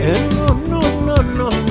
No, no, no, no.